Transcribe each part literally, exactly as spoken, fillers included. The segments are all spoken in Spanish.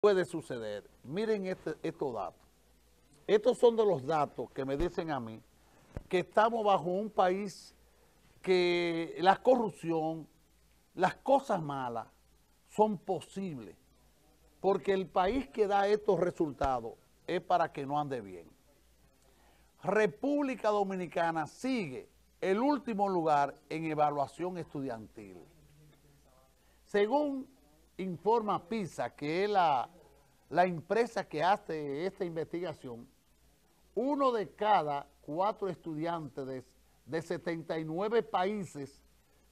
puede suceder. Miren este, estos datos. Estos son de los datos que me dicen a mí que estamos bajo un país que la corrupción, las cosas malas son posibles, porque el país que da estos resultados es para que no ande bien. República Dominicana sigue el último lugar en evaluación estudiantil. Según informa PISA, que es la, la empresa que hace esta investigación, uno de cada cuatro estudiantes de, de setenta y nueve países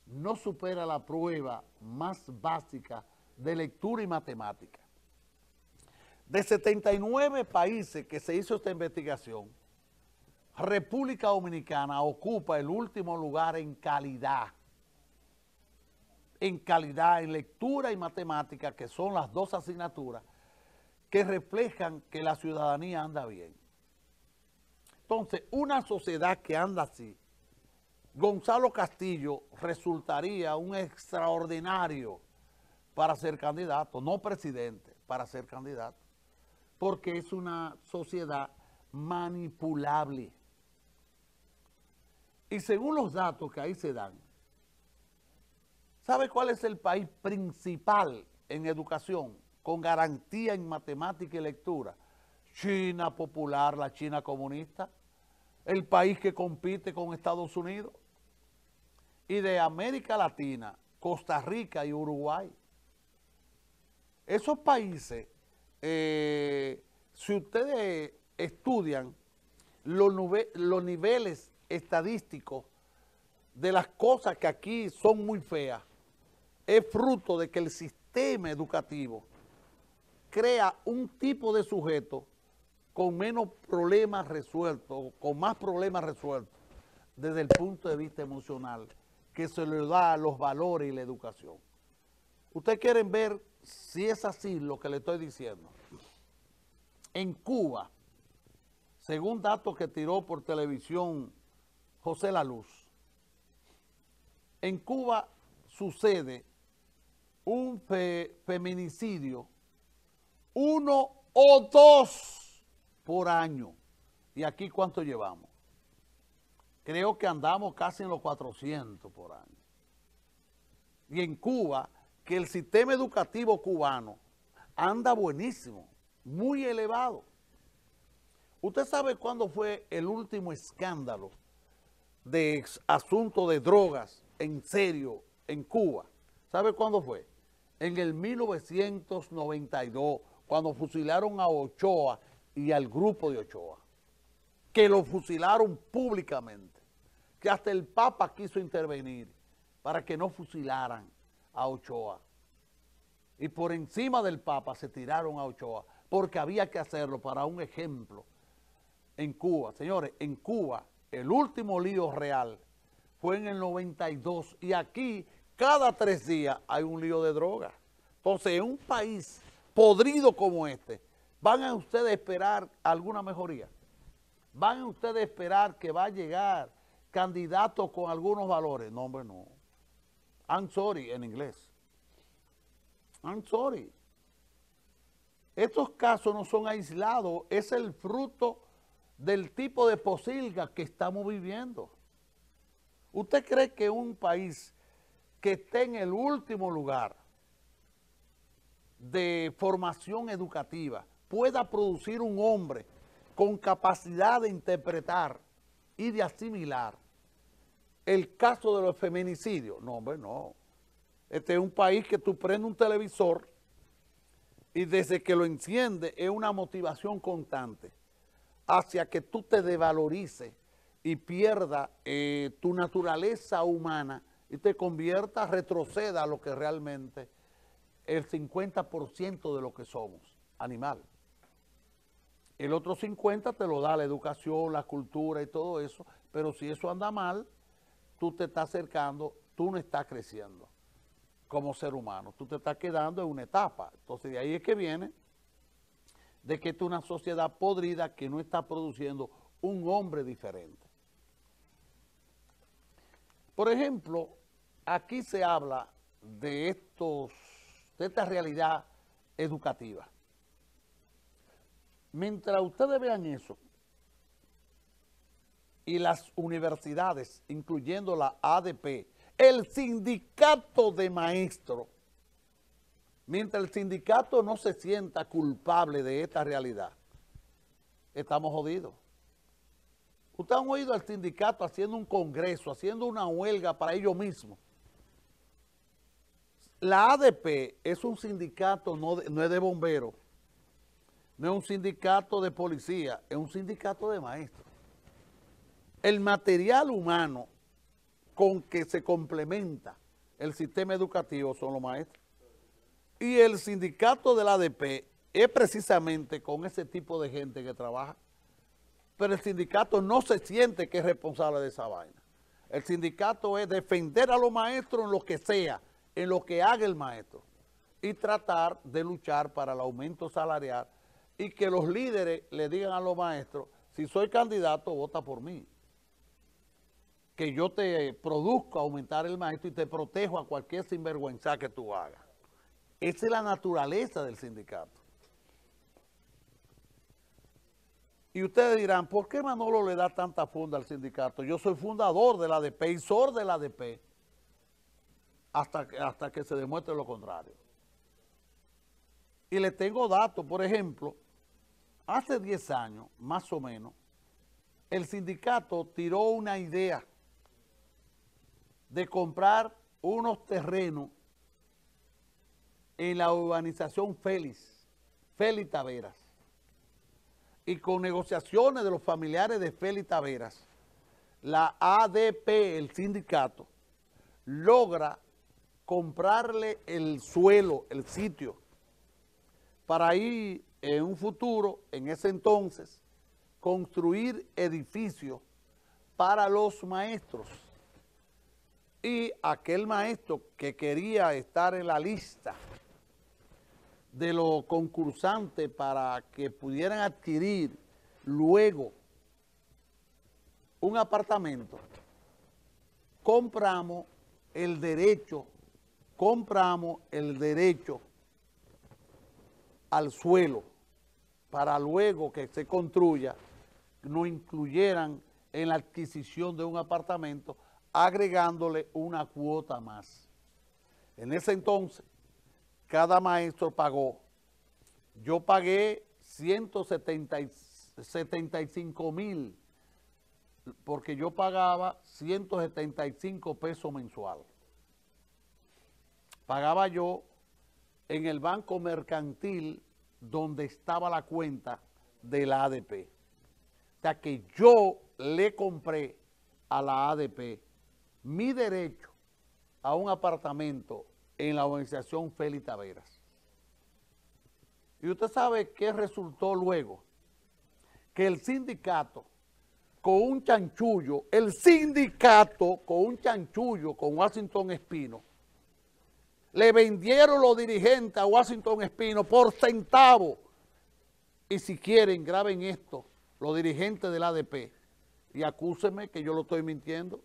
no supera la prueba más básica de lectura y matemática. De setenta y nueve países que se hizo esta investigación, República Dominicana ocupa el último lugar en calidad, en calidad, en lectura y matemática, que son las dos asignaturas que reflejan que la ciudadanía anda bien. Entonces, una sociedad que anda así, Gonzalo Castillo resultaría un extraordinario para ser candidato, no presidente, para ser candidato, porque es una sociedad manipulable. Y según los datos que ahí se dan, ¿sabe cuál es el país principal en educación con garantía en matemática y lectura? China popular, la China comunista, el país que compite con Estados Unidos. Y de América Latina, Costa Rica y Uruguay. Esos países, eh, si ustedes estudian los, los niveles estadísticos de las cosas que aquí son muy feas, es fruto de que el sistema educativo crea un tipo de sujeto con menos problemas resueltos, con más problemas resueltos desde el punto de vista emocional, que se le da a los valores y la educación. Ustedes quieren ver si es así lo que le estoy diciendo. En Cuba, según datos que tiró por televisión José Laluz, en Cuba sucede un fe, feminicidio, uno o dos por año. ¿Y aquí cuánto llevamos? Creo que andamos casi en los cuatrocientos por año. Y en Cuba, que el sistema educativo cubano anda buenísimo, muy elevado. ¿Usted sabe cuándo fue el último escándalo de asunto de drogas en serio en Cuba? ¿Sabe cuándo fue? En el mil novecientos noventa y dos, cuando fusilaron a Ochoa y al grupo de Ochoa, que lo fusilaron públicamente, que hasta el Papa quiso intervenir para que no fusilaran a Ochoa. Y por encima del Papa se tiraron a Ochoa, porque había que hacerlo para un ejemplo en Cuba. Señores, en Cuba el último lío real fue en el noventa y dos, y aquí cada tres días hay un lío de drogas. Entonces, en un país podrido como este, ¿van a ustedes esperar alguna mejoría? ¿Van a ustedes esperar que va a llegar candidatos con algunos valores? No, hombre, no. I'm sorry en inglés. I'm sorry. Estos casos no son aislados, es el fruto del tipo de posilga que estamos viviendo. ¿Usted cree que un país que esté en el último lugar de formación educativa pueda producir un hombre con capacidad de interpretar y de asimilar el caso de los feminicidios? No, hombre, no. Este es un país que tú prendes un televisor y desde que lo enciende es una motivación constante hacia que tú te devalorices y pierda eh, tu naturaleza humana y te convierta, retroceda a lo que realmente el cincuenta por ciento de lo que somos, animal. El otro cincuenta por ciento te lo da la educación, la cultura y todo eso, pero si eso anda mal, tú te estás acercando, tú no estás creciendo como ser humano, tú te estás quedando en una etapa. Entonces de ahí es que viene de que es una sociedad podrida que no está produciendo un hombre diferente. Por ejemplo, aquí se habla de, estos, de esta realidad educativa. Mientras ustedes vean eso, y las universidades, incluyendo la A D P, el sindicato de maestros, mientras el sindicato no se sienta culpable de esta realidad, estamos jodidos. Ustedes han oído al sindicato haciendo un congreso, haciendo una huelga para ellos mismos. La A D P es un sindicato, no, de, no es de bomberos, no es un sindicato de policía, es un sindicato de maestros. El material humano con que se complementa el sistema educativo son los maestros. Y el sindicato de la A D P es precisamente con ese tipo de gente que trabaja. Pero el sindicato no se siente que es responsable de esa vaina. El sindicato es defender a los maestros en lo que sea, en lo que haga el maestro, y tratar de luchar para el aumento salarial y que los líderes le digan a los maestros, si soy candidato, vota por mí, que yo te produzco aumentar el maestro y te protejo a cualquier sinvergüenza que tú hagas. Esa es la naturaleza del sindicato. Y ustedes dirán, ¿por qué Manolo le da tanta funda al sindicato? Yo soy fundador de la A D P y sor de la A D P, hasta, hasta que se demuestre lo contrario. Y le tengo datos, por ejemplo, hace diez años, más o menos, el sindicato tiró una idea de comprar unos terrenos en la urbanización Félix, Félix Taveras. Y con negociaciones de los familiares de Félix Taveras, la A D P, el sindicato, logra comprarle el suelo, el sitio, para ir en un futuro, en ese entonces, construir edificios para los maestros. Y aquel maestro que quería estar en la lista de los concursantes para que pudieran adquirir luego un apartamento, compramos el derecho, compramos el derecho al suelo para luego que se construya, no incluyeran en la adquisición de un apartamento, agregándole una cuota más. En ese entonces, cada maestro pagó. Yo pagué ciento setenta y cinco mil, porque yo pagaba ciento setenta y cinco pesos mensual. Pagaba yo en el banco mercantil donde estaba la cuenta de la A D P. O sea que yo le compré a la A D P mi derecho a un apartamento en la organización Félix Taveras. Y usted sabe qué resultó luego, que el sindicato con un chanchullo, el sindicato con un chanchullo con Washington Espino, le vendieron los dirigentes a Washington Espino por centavo. Y si quieren, graben esto, los dirigentes del A D P, y acúsenme que yo lo estoy mintiendo.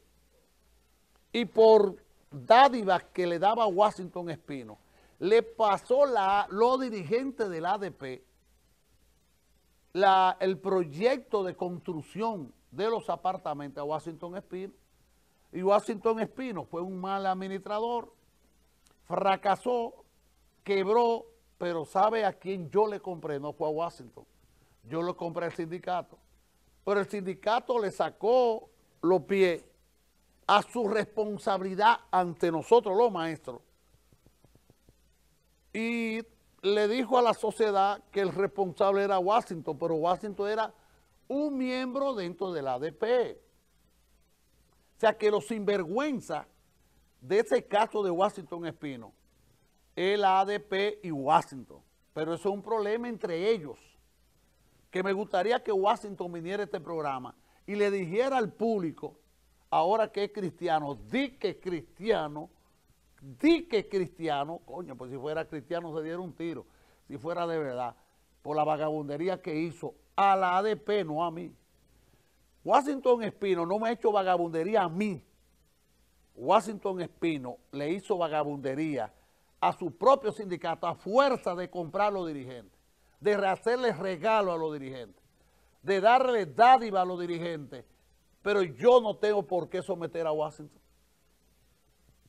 Y por dádivas que le daba Washington Espino, le pasó la, los dirigentes del A D P la, el proyecto de construcción de los apartamentos a Washington Espino, y Washington Espino fue un mal administrador, fracasó, quebró, pero ¿sabe a quién yo le compré? No fue a Washington, yo le compré al sindicato, pero el sindicato le sacó los pies a su responsabilidad ante nosotros los maestros, y le dijo a la sociedad que el responsable era Washington, pero Washington era un miembro dentro de la A D P. O sea que los sinvergüenzas de ese caso de Washington Espino es la A D P y Washington, pero eso es un problema entre ellos, que me gustaría que Washington viniera a este programa y le dijera al público, ahora que es cristiano, di que es cristiano, di que es cristiano, coño, pues si fuera cristiano se diera un tiro, si fuera de verdad, por la vagabundería que hizo a la A D P, no a mí. Washington Espino no me ha hecho vagabundería a mí. Washington Espino le hizo vagabundería a su propio sindicato a fuerza de comprar los dirigentes. de hacerles regalo a los dirigentes, de darle dádiva a los dirigentes, pero yo no tengo por qué someter a Washington.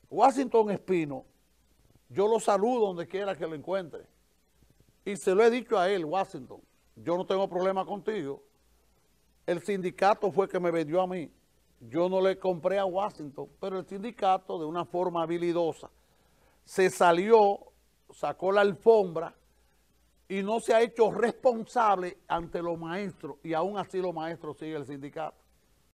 Washington Espino, yo lo saludo donde quiera que lo encuentre, y se lo he dicho a él, Washington, yo no tengo problema contigo, el sindicato fue que me vendió a mí, yo no le compré a Washington, pero el sindicato de una forma habilidosa se salió, sacó la alfombra y no se ha hecho responsable ante los maestros, y aún así los maestros siguen el sindicato.